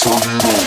turn it on.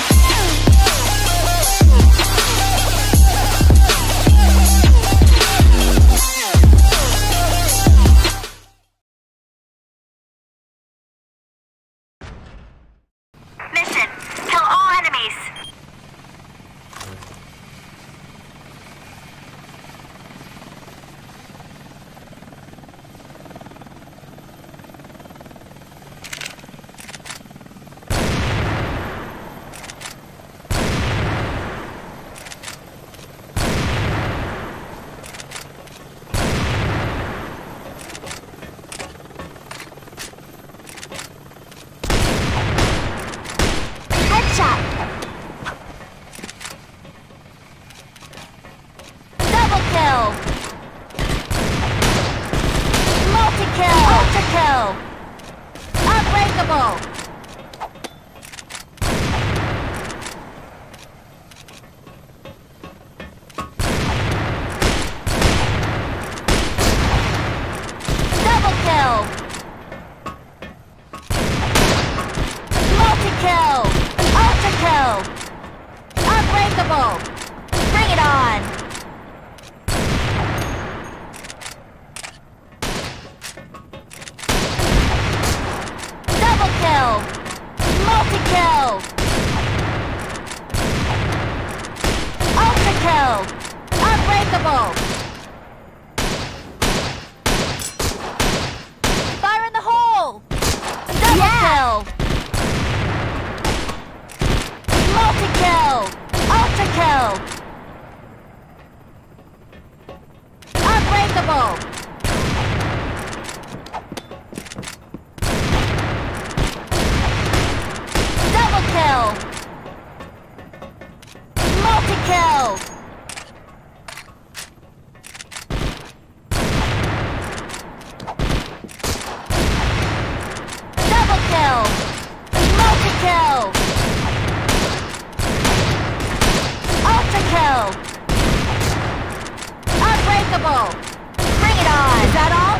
Bring it on! Is that all?